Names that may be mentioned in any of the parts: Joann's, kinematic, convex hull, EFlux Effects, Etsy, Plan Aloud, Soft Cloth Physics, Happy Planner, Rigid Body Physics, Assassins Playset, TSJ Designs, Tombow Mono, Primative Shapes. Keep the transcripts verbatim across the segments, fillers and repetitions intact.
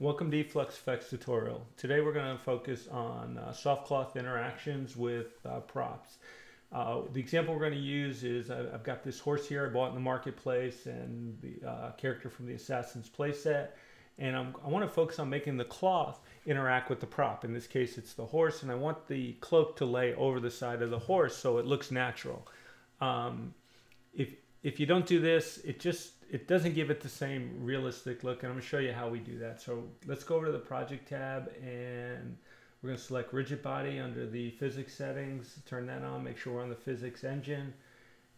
Welcome to EFlux Effects tutorial. Today we're going to focus on uh, soft cloth interactions with uh, props. Uh, the example we're going to use is I, I've got this horse here I bought in the marketplace and the uh, character from the Assassins Playset, and I'm, I want to focus on making the cloth interact with the prop. In this case it's the horse, and I want the cloak to lay over the side of the horse so it looks natural. Um, if, if you don't do this, it just it doesn't give it the same realistic look, and I'm going to show you how we do that. So let's go over to the project tab, and we're going to select rigid body under the physics settings, turn that on, make sure we're on the physics engine,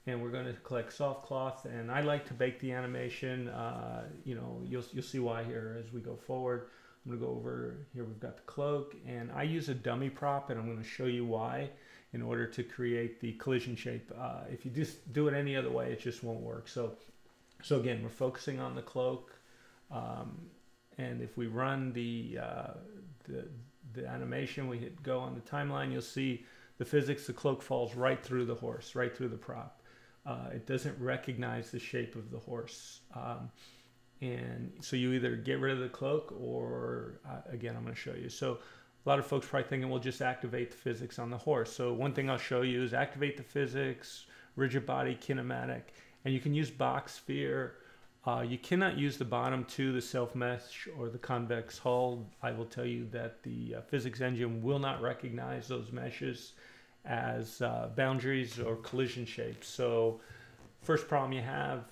and we're going to click soft cloth. And I like to bake the animation. Uh, you know, you'll, you'll see why here as we go forward. I'm going to go over here, we've got the cloak, and I use a dummy prop, and I'm going to show you why, in order to create the collision shape. Uh, if you just do it any other way, it just won't work. So So again, we're focusing on the cloak, um, and if we run the, uh, the the animation, we hit go on the timeline, you'll see the physics, the cloak falls right through the horse, right through the prop. Uh, it doesn't recognize the shape of the horse. Um, and so you either get rid of the cloak or, uh, again, I'm going to show you. So a lot of folks probably thinking we'll just activate the physics on the horse. So one thing I'll show you is activate the physics, rigid body, kinematic. And you can use box sphere. Uh, you cannot use the bottom two, the self mesh or the convex hull. I will tell you that the uh, physics engine will not recognize those meshes as uh, boundaries or collision shapes. So first problem you have,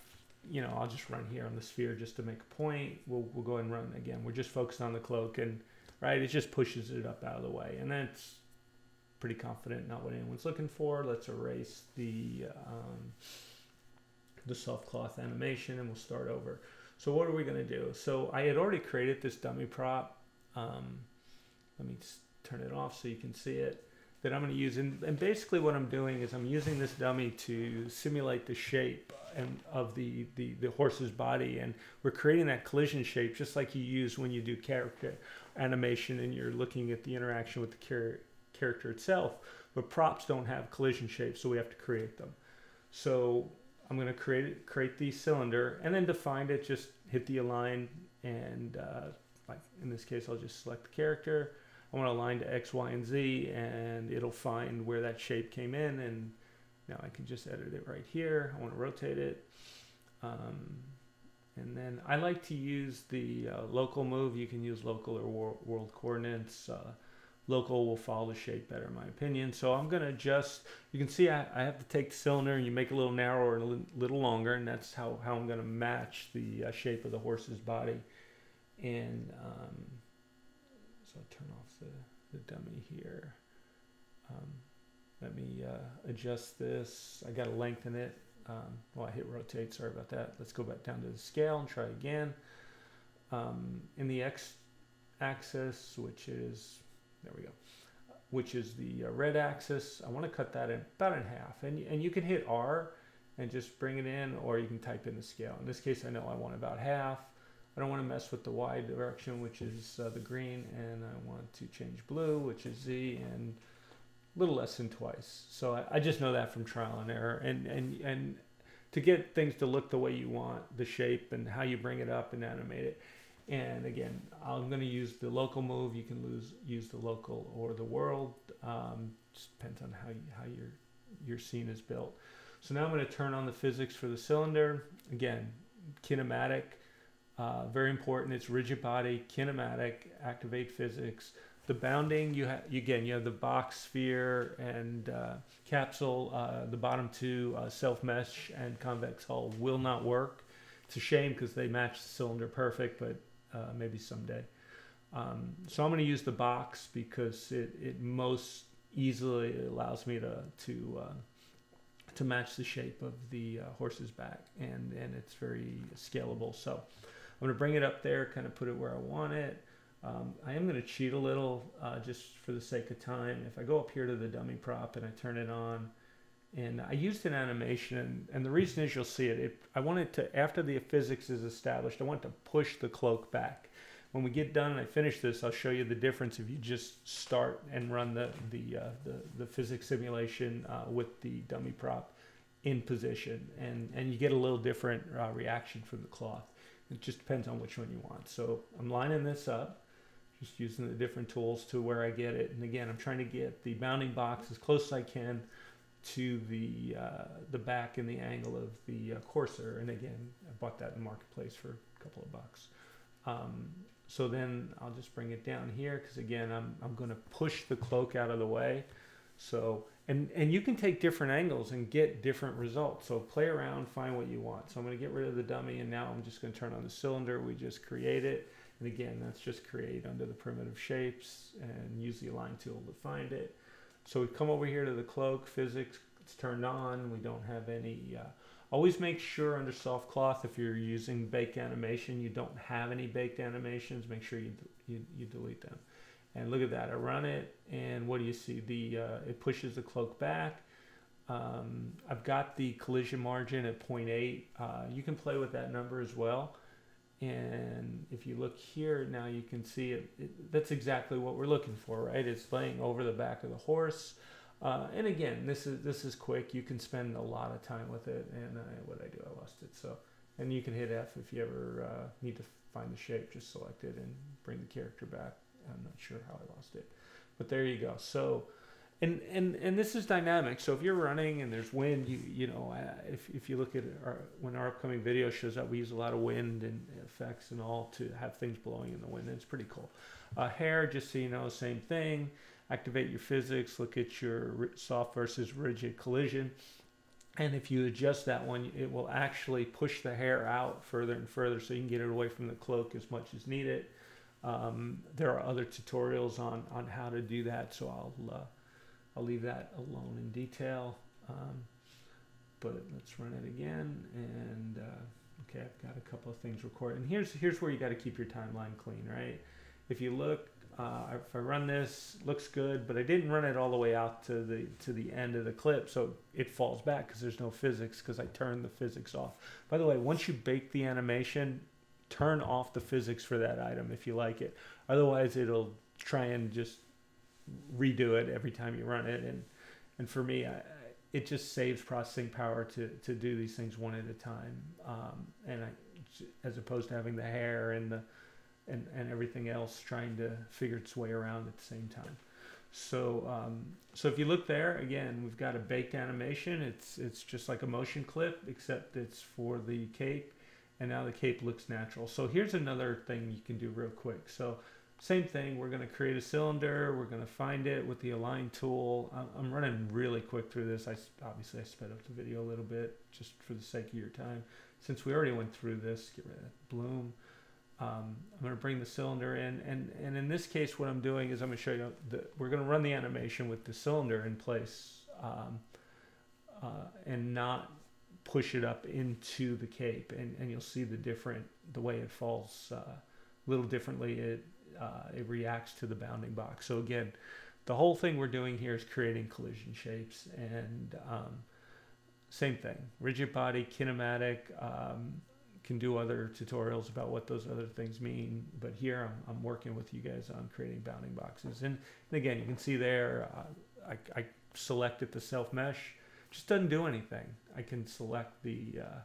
you know, I'll just run here on the sphere just to make a point. We'll, we'll go ahead and run again. We're just focused on the cloak, and right, it just pushes it up out of the way. And that's pretty confident, not what anyone's looking for. Let's erase the... Um, the soft cloth animation, and we'll start over. So what are we going to do? So I had already created this dummy prop. Um, let me just turn it off so you can see it, that I'm going to use. And, and basically what I'm doing is I'm using this dummy to simulate the shape and of the, the, the horse's body. And we're creating that collision shape just like you use when you do character animation and you're looking at the interaction with the char character itself. But props don't have collision shapes, so we have to create them. So I'm going to create it, create the cylinder, and then to find it, just hit the align, and uh, like in this case, I'll just select the character. I want to align to X, Y, and Z, and it'll find where that shape came in, and now I can just edit it right here. I want to rotate it, um, and then I like to use the uh, local move. You can use local or wor world coordinates. Uh, Local will follow the shape better, in my opinion. So I'm going to adjust. You can see I, I have to take the cylinder, and you make it a little narrower and a little longer, and that's how, how I'm going to match the uh, shape of the horse's body. And um, so I'll turn off the, the dummy here. Um, let me uh, adjust this. I got to lengthen it. Um, well, I hit rotate. Sorry about that. Let's go back down to the scale and try again. Um, in the X axis, which is... there we go, which is the uh, red axis. I want to cut that in about in half, and, and you can hit R and just bring it in, or you can type in the scale. In this case, I know I want about half. I don't want to mess with the Y direction, which is uh, the green, and I want to change blue, which is Z, and a little less than twice. So I, I just know that from trial and error, and, and, and to get things to look the way you want, the shape and how you bring it up and animate it. And again, I'm going to use the local move. You can lose, use the local or the world. Um, just depends on how you, how your your scene is built. So now I'm going to turn on the physics for the cylinder. Again, kinematic, uh, very important. It's rigid body, kinematic, activate physics. The bounding, you have again, you have the box, sphere, and uh, capsule. Uh, the bottom two, uh, self mesh and convex hull, will not work. It's a shame because they match the cylinder perfect, but Uh, maybe someday. Um, so I'm going to use the box because it, it most easily allows me to to uh, to match the shape of the uh, horse's back, and and it's very scalable. So I'm going to bring it up there, kind of put it where I want it. Um, I am going to cheat a little uh, just for the sake of time. If I go up here to the dummy prop and I turn it on, and I used an animation, and the reason is you'll see it, it I wanted to, after the physics is established, I want to push the cloak back. When we get done and I finish this, I'll show you the difference if you just start and run the, the, uh, the, the physics simulation uh, with the dummy prop in position, and, and you get a little different uh, reaction from the cloth. It just depends on which one you want. So I'm lining this up, just using the different tools to where I get it. And again, I'm trying to get the bounding box as close as I can to the, uh, the back and the angle of the uh, courser. And again, I bought that in Marketplace for a couple of bucks. Um, so then I'll just bring it down here, because again, I'm, I'm going to push the cloak out of the way. So, and, and you can take different angles and get different results. So play around, find what you want. So I'm going to get rid of the dummy, and now I'm just going to turn on the cylinder we just created. And again, that's just create under the primitive shapes and use the align tool to find it. So we come over here to the cloak physics, it's turned on. We don't have any, uh, always make sure under soft cloth, if you're using baked animation, you don't have any baked animations, make sure you, you, you delete them. And look at that, I run it, and what do you see? The uh, it pushes the cloak back. Um, I've got the collision margin at zero point eight. Uh, you can play with that number as well. And if you look here, now you can see it, it, that's exactly what we're looking for, right? It's laying over the back of the horse. Uh, and again, this is this is quick. You can spend a lot of time with it. And I, what I do, I lost it. So, and you can hit F if you ever uh, need to find the shape. Just select it and bring the character back. I'm not sure how I lost it, but there you go. So, and and and this is dynamic. So if you're running and there's wind, you you know, if if you look at our, when our upcoming video shows up, we use a lot of wind and effects and all to have things blowing in the wind. And it's pretty cool. Uh, hair, just so you know, same thing. Activate your physics. Look at your soft versus rigid collision. And if you adjust that one, it will actually push the hair out further and further, so you can get it away from the cloak as much as needed. Um, there are other tutorials on, on how to do that, so I'll, uh, I'll leave that alone in detail. Um, but let's run it again, and uh, okay, I've got a couple of things recorded. And here's, here's where you got to keep your timeline clean, right? If you look, uh, if I run this, looks good, but I didn't run it all the way out to the, to the end of the clip, so it falls back because there's no physics, because I turned the physics off. By the way, once you bake the animation, turn off the physics for that item if you like it. Otherwise, it'll try and just redo it every time you run it. And and for me, I, it just saves processing power to, to do these things one at a time. Um, and I, as opposed to having the hair and, the, and, and everything else trying to figure its way around at the same time. So um, so if you look there, again, we've got a baked animation. It's, it's just like a motion clip, except it's for the cape. And now the cape looks natural. So here's another thing you can do real quick. So same thing, we're gonna create a cylinder, we're gonna find it with the align tool. I'm running really quick through this. I obviously I sped up the video a little bit just for the sake of your time. Since we already went through this, get rid of that bloom. Um, I'm gonna bring the cylinder in, and, and in this case, what I'm doing is I'm gonna show you that we're gonna run the animation with the cylinder in place um, uh, and not push it up into the cape, and, and you'll see the different, the way it falls uh, little differently. It, uh, it reacts to the bounding box. So again, the whole thing we're doing here is creating collision shapes, and um, same thing, rigid body, kinematic, um, can do other tutorials about what those other things mean. But here I'm, I'm working with you guys on creating bounding boxes. And, and again, you can see there, uh, I, I selected the self mesh. Just doesn't do anything. I can select the uh,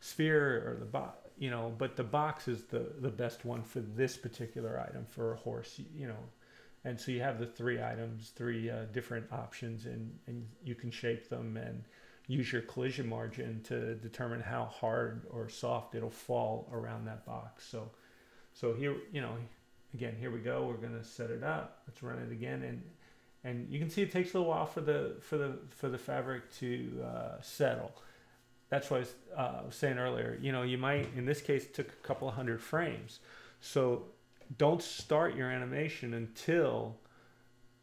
sphere or the box, you know, but the box is the, the best one for this particular item for a horse, you know. And so you have the three items, three uh, different options, and, and you can shape them and use your collision margin to determine how hard or soft it'll fall around that box. So, so here, you know, again, here we go. We're going to set it up. Let's run it again. And And you can see it takes a little while for the for the for the fabric to uh, settle. That's what I was, uh, was saying earlier. You know, you might in this case it took a couple of hundred frames. So don't start your animation until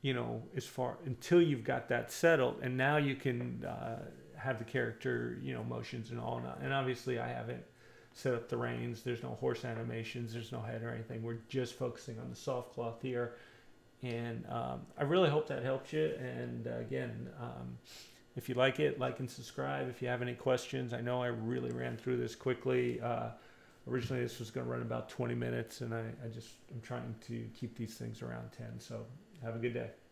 you know as far until you've got that settled. And now you can uh, have the character you know motions and all. And obviously, I haven't set up the reins. There's no horse animations. There's no head or anything. We're just focusing on the soft cloth here. And um, I really hope that helped you. And uh, again, um, if you like it, like and subscribe. If you have any questions, I know I really ran through this quickly. Uh, originally, this was going to run about twenty minutes, and I, I just I'm trying to keep these things around ten. So have a good day.